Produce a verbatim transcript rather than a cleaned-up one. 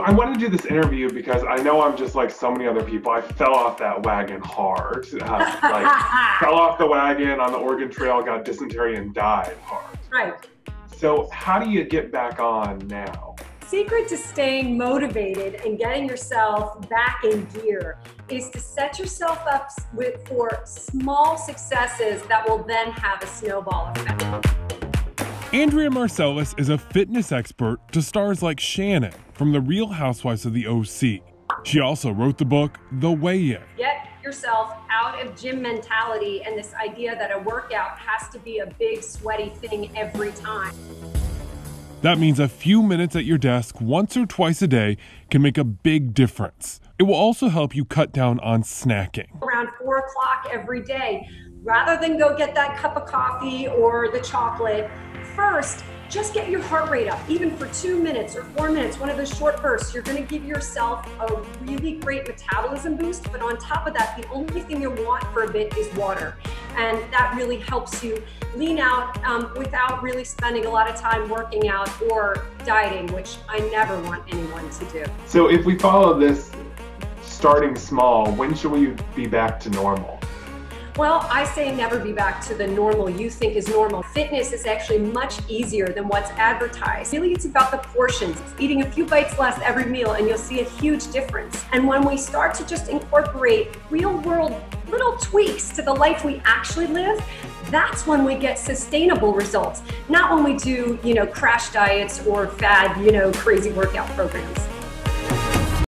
I wanted to do this interview because I know I'm just like so many other people. I fell off that wagon hard. Uh, like, fell off the wagon on the Oregon Trail, got dysentery and died hard. Right. So how do you get back on now? Secret to staying motivated and getting yourself back in gear is to set yourself up with, for small successes that will then have a snowball effect. Andrea Marcellus is a fitness expert to stars like Shannon from The Real Housewives of the O C. She also wrote the book, The Way In. Get yourself out of gym mentality and this idea that a workout has to be a big, sweaty thing every time. That means a few minutes at your desk once or twice a day can make a big difference. It will also help you cut down on snacking. Around four o'clock every day, rather than go get that cup of coffee or the chocolate, first, just get your heart rate up, even for two minutes or four minutes, one of those short bursts. You're gonna give yourself a really great metabolism boost, but on top of that, the only thing you want for a bit is water. And that really helps you lean out um, without really spending a lot of time working out or dieting, which I never want anyone to do. So if we follow this starting small, when should we be back to normal? Well, I say never be back to the normal you think is normal. Fitness is actually much easier than what's advertised. Really, it's about the portions. It's eating a few bites less every meal and you'll see a huge difference. And when we start to just incorporate real world little tweaks to the life we actually live, that's when we get sustainable results. Not when we do, you know, crash diets or fad, you know, crazy workout programs.